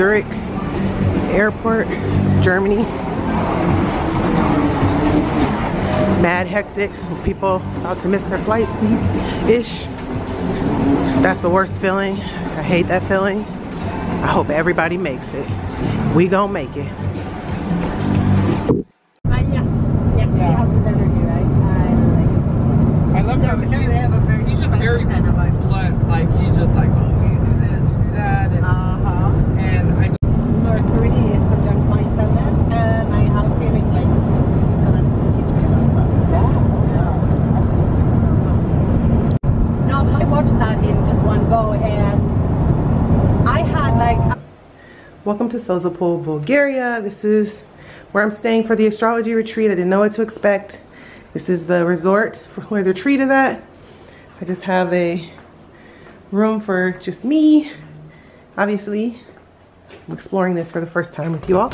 Zurich Airport, Germany. Mad hectic, people about to miss their flights ish. That's the worst feeling. I hate that feeling. I hope everybody makes it. We gonna make it. Welcome to Sozopol, Bulgaria. This is where I'm staying for the astrology retreat. I didn't know what to expect. This is the resort for where the retreat is at. I just have a room for just me. Obviously, I'm exploring this for the first time with you all.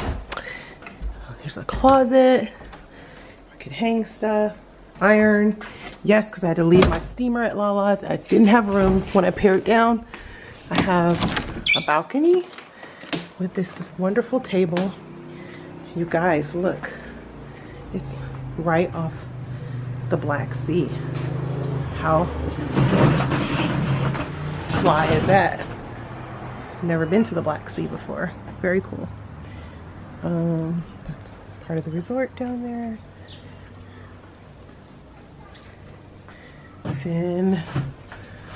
Here's a closet. I could hang stuff, iron. Yes, because I had to leave my steamer at Lala's. I didn't have room when I pared down. I have a balcony with this wonderful table. You guys, look, it's right off the Black Sea. How fly is that? Never been to the Black Sea before. Very cool. That's part of the resort down there. Then,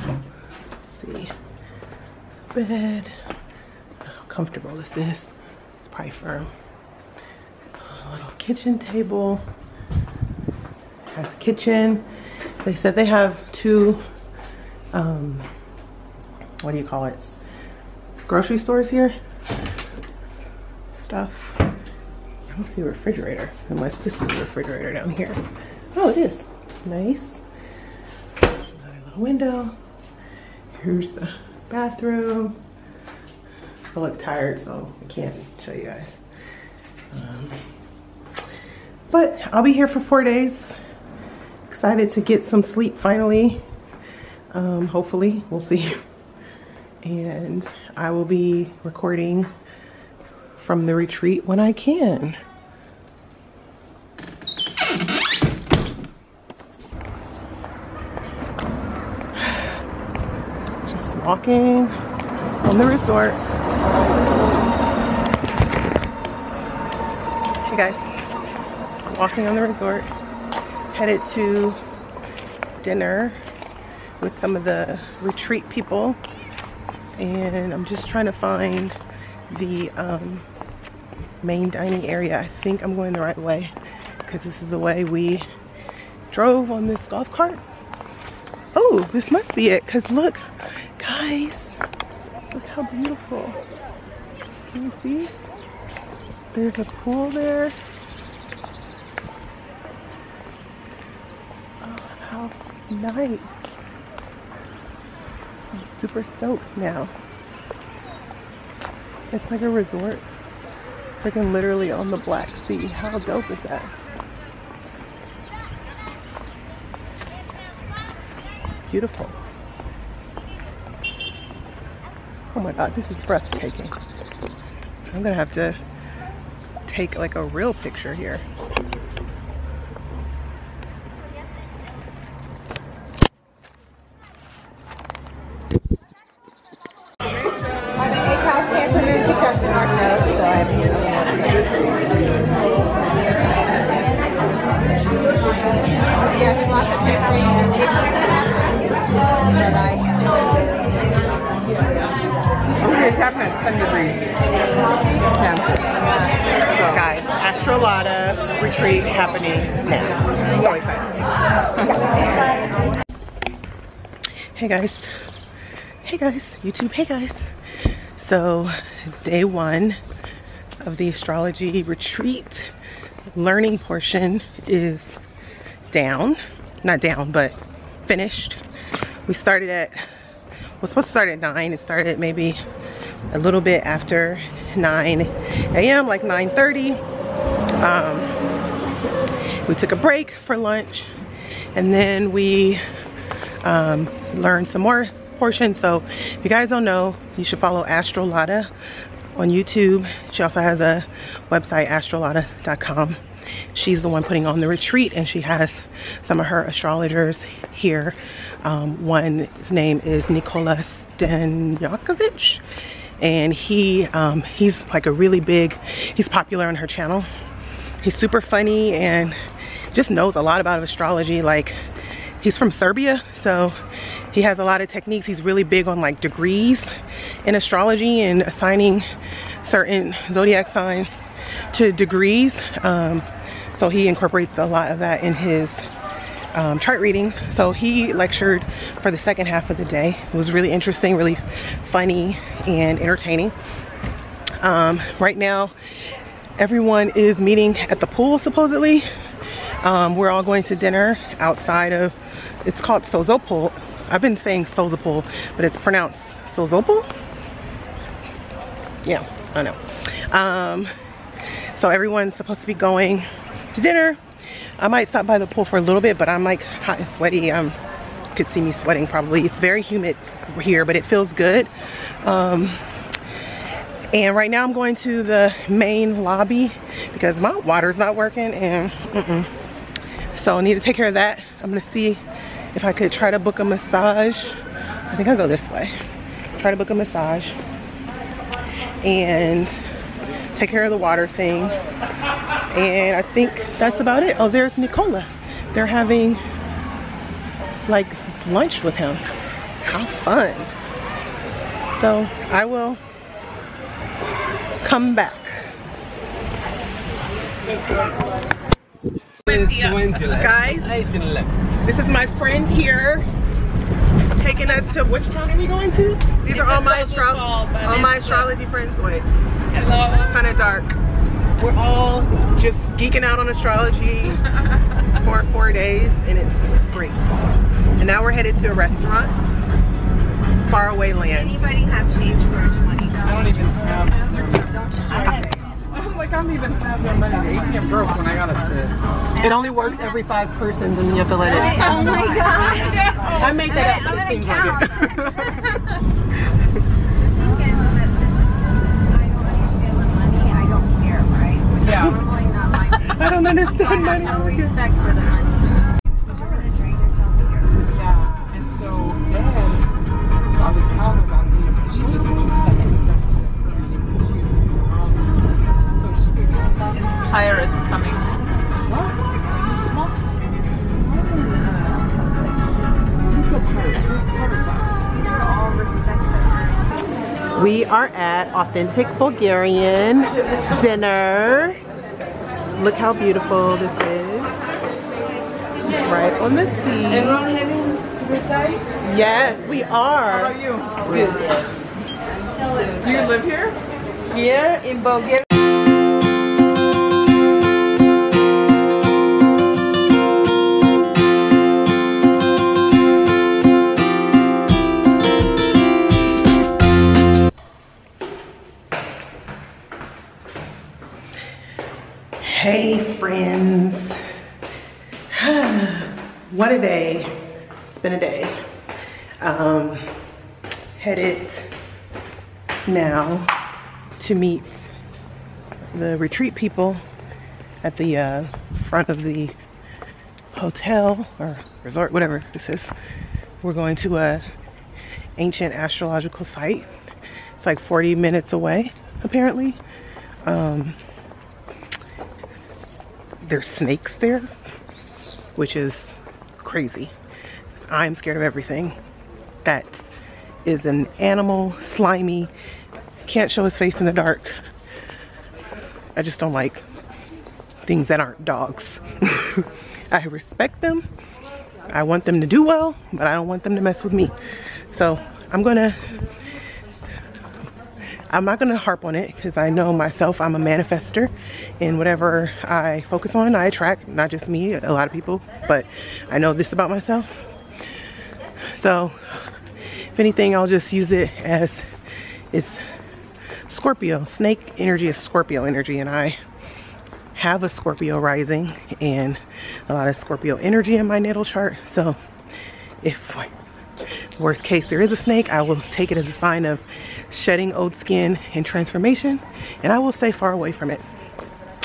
let's see, it's a bed. Comfortable this is. It's probably firm. A little kitchen table. Has a kitchen. They said they have two, what do you call it? Grocery stores here. Stuff. I don't see a refrigerator, unless this is a refrigerator down here. Oh, it is. Nice. Another little window. Here's the bathroom. I look tired, so I can't show you guys. But I'll be here for 4 days. Excited to get some sleep finally. Hopefully, we'll see. And I will be recording from the retreat when I can. Just walking on the resort. Hey guys, walking on the resort, headed to dinner with some of the retreat people, and I'm just trying to find the main dining area. I think I'm going the right way because this is the way we drove on this golf cart. Oh, this must be it because look, guys, look how beautiful. Can you see? There's a pool there. Oh, how nice. I'm super stoked now. It's like a resort. Freaking literally on the Black Sea. How dope is that? Beautiful. Oh my God, this is breathtaking. I'm gonna have to take like a real picture here. I'm an eight-house Cancer moon, picked up the north node, so I have a yes, lots of transformation and it's happening at 10 degrees. Yeah. Guys, Astro Lada retreat happening now. So excited. Hey guys, YouTube, hey guys. So, day one of the astrology retreat learning portion is down. Not down, but finished. We started at, we're supposed to start at 9. It started maybe a little bit after 9 a.m. like 9:30. We took a break for lunch and then we learned some more portions. So if you guys don't know, you should follow Astro Lada on YouTube. She also has a website, astrolada.com. She's the one putting on the retreat, and she has some of her astrologers here. One's name is Nikola Stojanovic, and he's like a really big, he's popular on her channel. He's super funny and just knows a lot about astrology. Like, he's from Serbia, so he has a lot of techniques. He's really big on like degrees in astrology and assigning certain zodiac signs to degrees, so he incorporates a lot of that in his chart readings. So he lectured for the second half of the day. It was really interesting, really funny and entertaining. Right now everyone is meeting at the pool, supposedly. We're all going to dinner outside of, it's called Sozopol. I've been saying Sozopol, but it's pronounced Sozopol. Yeah, I know. So everyone's supposed to be going to dinner. I might stop by the pool for a little bit, but I'm like hot and sweaty. You could see me sweating probably. It's very humid here, but it feels good. And right now I'm going to the main lobby because my water's not working, and so I need to take care of that. I'm gonna see if I could try to book a massage. I think I'll go this way. Try to book a massage and take care of the water thing, and I think that's about it. Oh, there's Nikola. They're having like lunch with him. How fun. So I will come back. Guys, this is my friend here taking us to, which town are we going to? These are all my astrology friends. Wait. Hello. It's kind of dark. We're all just geeking out on astrology for 4 days, and it's great. And now we're headed to a restaurant, faraway lands. Does anybody have change for $20? I don't even have. I'm like, I don't even have no money. The ATM broke when I got upset. It only works every 5 persons, and you have to let it. Oh my gosh! I make that up, but it seems like it. Yeah. I don't understand money. I have no respect for the money. She's going to drain herself here. Yeah. And so then, so I was telling her about me. She was such a person. She was in the world. So she could get us. It's pirates coming. What? Small? Who's the pirates? Who's the pirates? We should all respect them. We are at Authentic Bulgarian dinner. Look how beautiful this is. Right on the sea. Everyone having a good time? Yes, we are. How are you? Good. Do you live here? Here in Bulgaria. Hey friends, what a day. It's been a day. Headed now to meet the retreat people at the front of the hotel or resort, whatever this is. We're going to an ancient astrological site. It's like 40 minutes away, apparently. There's snakes there, which is crazy. I'm scared of everything that is an animal, slimy, can't show his face in the dark. I just don't like things that aren't dogs. I respect them. I want them to do well, but I don't want them to mess with me. So I'm not gonna harp on it because I know myself, I'm a manifester, and whatever I focus on, I attract. Not just me, a lot of people, but I know this about myself. So if anything, I'll just use it as it's Scorpio. Snake energy is Scorpio energy, and I have a Scorpio rising and a lot of Scorpio energy in my natal chart. So if Worst case, there is a snake. I will take it as a sign of shedding old skin and transformation, and I will stay far away from it.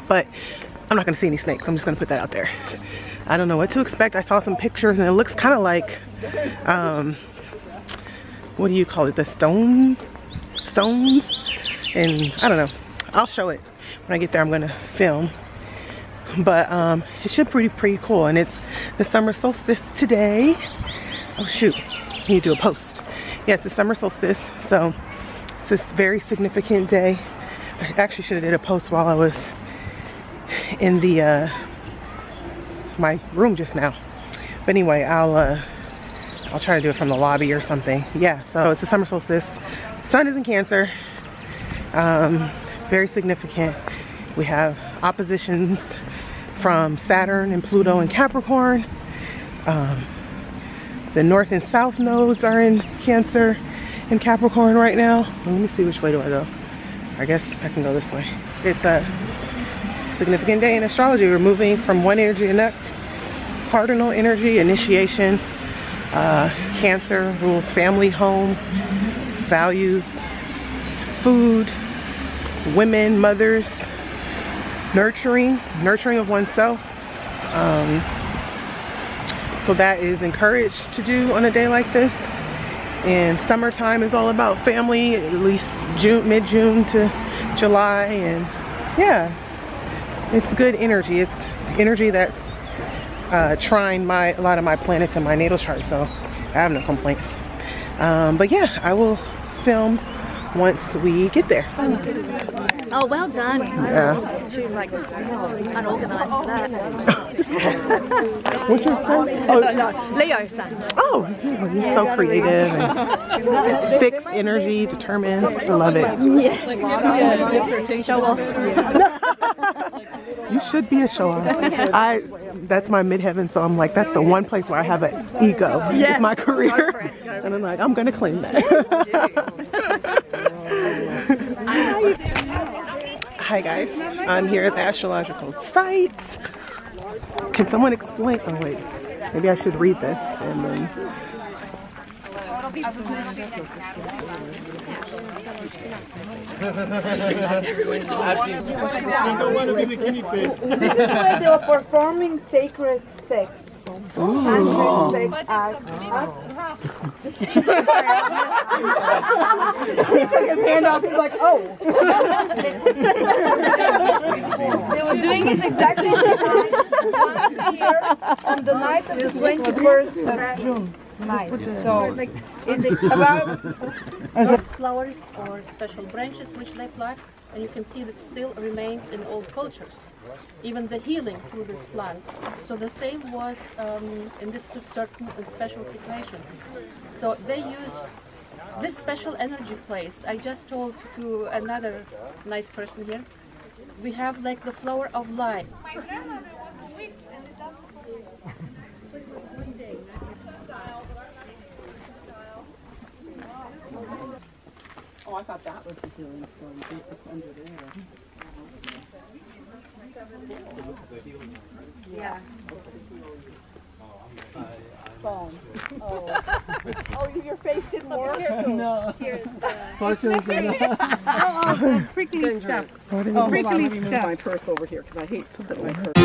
But I'm not gonna see any snakes. I'm just gonna put that out there. I don't know what to expect. I saw some pictures and it looks kind of like, what do you call it? The stones? And I don't know. I'll show it when I get there. I'm gonna film. But it should be pretty cool. And it's the summer solstice today. Oh shoot, I need to do a post. Yeah, it's the summer solstice. So it's this very significant day. I actually should have did a post while I was in the my room just now. But anyway, I'll try to do it from the lobby or something. Yeah, so it's the summer solstice. Sun is in Cancer. Very significant. We have oppositions from Saturn and Pluto and Capricorn. The north and south nodes are in Cancer and Capricorn right now. Let me see, which way do I go? I guess I can go this way. It's a significant day in astrology. We're moving from one energy to next. Cardinal energy, initiation. Cancer rules family, home, values, food, women, mothers, nurturing of oneself. So that is encouraged to do on a day like this. And summertime is all about family, at least June, mid-June to July. And yeah, it's good energy. It's energy that's trying a lot of my planets in my natal chart, so I have no complaints. But yeah, I will film once we get there. Oh, well done. Yeah. Too, like, unorganized for that. What's your call? Oh, no. Leo son. Oh, you're so creative and fixed energy, determined. I love it. Yeah. Show off. You should be a show off. That's my midheaven, so I'm like, that's the one place where I have an ego. Yeah. It's my career. And I'm like, I'm gonna claim that. Hi guys, I'm here at the astrological site. Can someone explain? Oh wait, maybe I should read this and then. This is where they are performing sacred sex. Ooh. Sex act. He took his hand off, he's like, oh. They were doing it exactly once here on the night of the 21st of June. Night. So, it's about flowers or special branches which they pluck, and you can see that still remains in old cultures. Even the healing through these plants. So the same was in this certain and special situations. So they used this special energy place. I just told to another nice person here, we have like the flower of lime. My grandmother was a witch and it doesn't Oh, I thought that was the healing stone. It's under there. Yeah. Phone. Oh. Oh, your face didn't work? No. Here's the prickly stuff. Prickly stuff. Let me move my purse over here because I hate something like her.